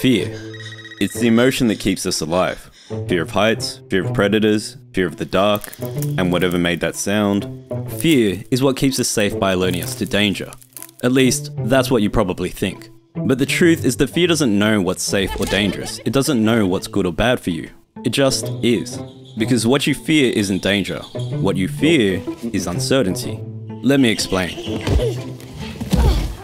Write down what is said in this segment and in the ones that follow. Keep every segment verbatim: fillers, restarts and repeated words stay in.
Fear. It's the emotion that keeps us alive. Fear of heights, fear of predators, fear of the dark, and whatever made that sound. Fear is what keeps us safe by alerting us to danger. At least, that's what you probably think. But the truth is that fear doesn't know what's safe or dangerous. It doesn't know what's good or bad for you. It just is. Because what you fear isn't danger. What you fear is uncertainty. Let me explain.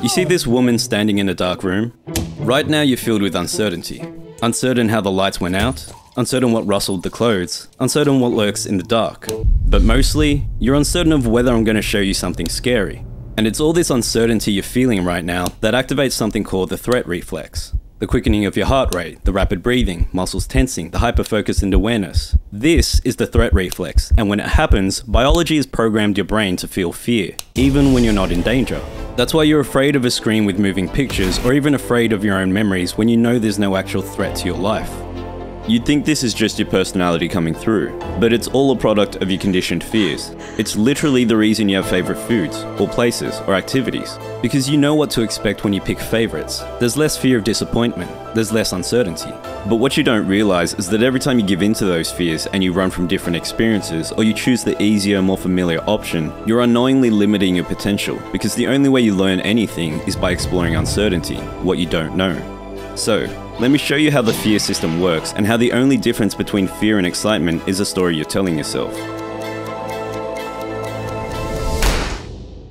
You see this woman standing in a dark room? Right now you're filled with uncertainty. Uncertain how the lights went out, uncertain what rustled the clothes, uncertain what lurks in the dark. But mostly, you're uncertain of whether I'm going to show you something scary. And it's all this uncertainty you're feeling right now that activates something called the threat reflex. The quickening of your heart rate, the rapid breathing, muscles tensing, the hyperfocus and awareness. This is the threat reflex, and when it happens, biology has programmed your brain to feel fear, even when you're not in danger. That's why you're afraid of a screen with moving pictures, or even afraid of your own memories when you know there's no actual threat to your life. You'd think this is just your personality coming through, but it's all a product of your conditioned fears. It's literally the reason you have favorite foods, or places, or activities, because you know what to expect when you pick favorites. There's less fear of disappointment, there's less uncertainty. But what you don't realize is that every time you give in to those fears and you run from different experiences, or you choose the easier, more familiar option, you're unknowingly limiting your potential, because the only way you learn anything is by exploring uncertainty, what you don't know. So, let me show you how the fear system works and how the only difference between fear and excitement is a story you're telling yourself.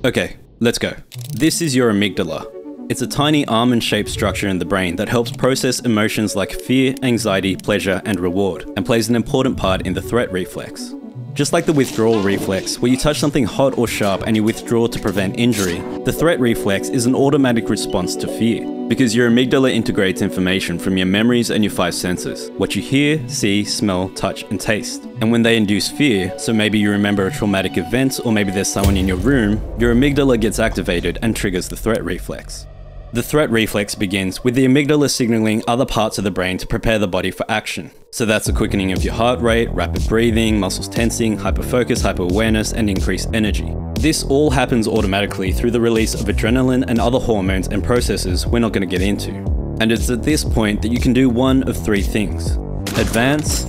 Okay, let's go. This is your amygdala. It's a tiny almond-shaped structure in the brain that helps process emotions like fear, anxiety, pleasure, and reward, and plays an important part in the threat reflex. Just like the withdrawal reflex, where you touch something hot or sharp and you withdraw to prevent injury, the threat reflex is an automatic response to fear, because your amygdala integrates information from your memories and your five senses, what you hear, see, smell, touch, and taste. And when they induce fear, so maybe you remember a traumatic event or maybe there's someone in your room, your amygdala gets activated and triggers the threat reflex. The threat reflex begins with the amygdala signaling other parts of the brain to prepare the body for action. So that's a quickening of your heart rate, rapid breathing, muscles tensing, hyperfocus, hyperawareness, and increased energy. This all happens automatically through the release of adrenaline and other hormones and processes we're not going to get into. And it's at this point that you can do one of three things: advance,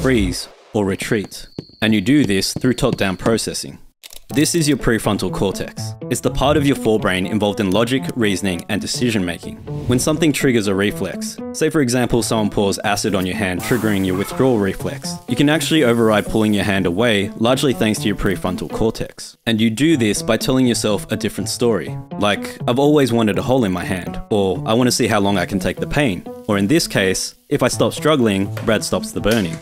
freeze, or retreat. And you do this through top-down processing. This is your prefrontal cortex. It's the part of your forebrain involved in logic, reasoning, and decision-making. When something triggers a reflex, say for example someone pours acid on your hand triggering your withdrawal reflex, you can actually override pulling your hand away, largely thanks to your prefrontal cortex. And you do this by telling yourself a different story, like, I've always wanted a hole in my hand, or I want to see how long I can take the pain, or in this case, if I stop struggling, Brad stops the burning.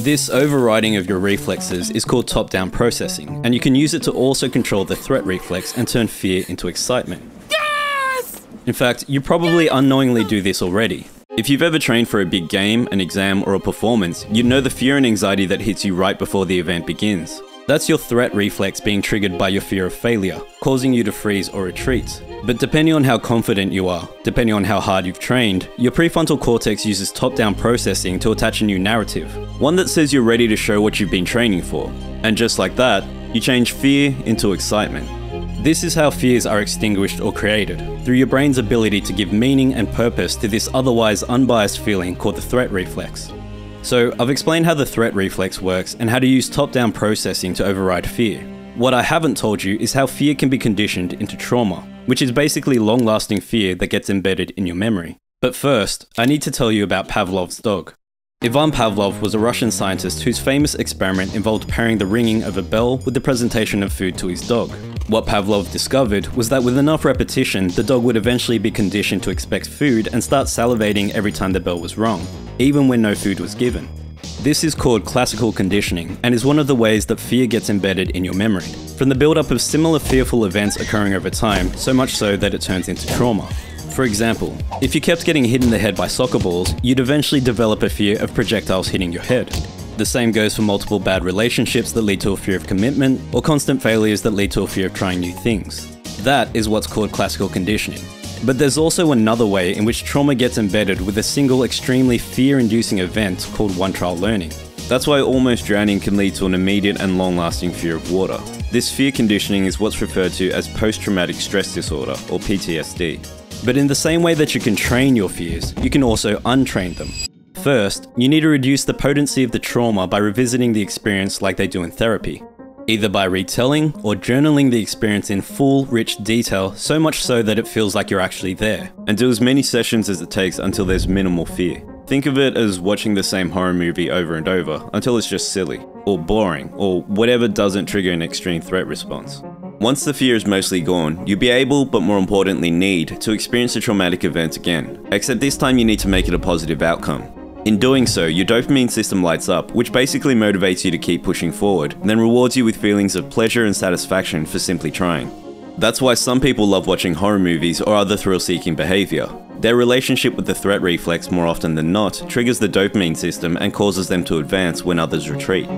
This overriding of your reflexes is called top-down processing, and you can use it to also control the threat reflex and turn fear into excitement. Yes! In fact, you probably unknowingly do this already. If you've ever trained for a big game, an exam, or a performance, you'd know the fear and anxiety that hits you right before the event begins. That's your threat reflex being triggered by your fear of failure, causing you to freeze or retreat. But depending on how confident you are, depending on how hard you've trained, your prefrontal cortex uses top-down processing to attach a new narrative, one that says you're ready to show what you've been training for. And just like that, you change fear into excitement. This is how fears are extinguished or created, through your brain's ability to give meaning and purpose to this otherwise unbiased feeling called the threat reflex. So, I've explained how the threat reflex works and how to use top-down processing to override fear. What I haven't told you is how fear can be conditioned into trauma, which is basically long-lasting fear that gets embedded in your memory. But first, I need to tell you about Pavlov's dog. Ivan Pavlov was a Russian scientist whose famous experiment involved pairing the ringing of a bell with the presentation of food to his dog. What Pavlov discovered was that with enough repetition, the dog would eventually be conditioned to expect food and start salivating every time the bell was rung, even when no food was given. This is called classical conditioning and is one of the ways that fear gets embedded in your memory, from the build-up of similar fearful events occurring over time, so much so that it turns into trauma. For example, if you kept getting hit in the head by soccer balls, you'd eventually develop a fear of projectiles hitting your head. The same goes for multiple bad relationships that lead to a fear of commitment, or constant failures that lead to a fear of trying new things. That is what's called classical conditioning. But there's also another way in which trauma gets embedded with a single extremely fear-inducing event called one-trial learning. That's why almost drowning can lead to an immediate and long-lasting fear of water. This fear conditioning is what's referred to as post-traumatic stress disorder, or P T S D. But in the same way that you can train your fears, you can also untrain them. First, you need to reduce the potency of the trauma by revisiting the experience like they do in therapy, either by retelling or journaling the experience in full, rich detail, so much so that it feels like you're actually there. And do as many sessions as it takes until there's minimal fear. Think of it as watching the same horror movie over and over until it's just silly, or boring, or whatever doesn't trigger an extreme threat response. Once the fear is mostly gone, you'll be able, but more importantly need, to experience the traumatic event again, except this time you need to make it a positive outcome. In doing so, your dopamine system lights up, which basically motivates you to keep pushing forward, and then rewards you with feelings of pleasure and satisfaction for simply trying. That's why some people love watching horror movies or other thrill-seeking behavior. Their relationship with the threat reflex more often than not triggers the dopamine system and causes them to advance when others retreat.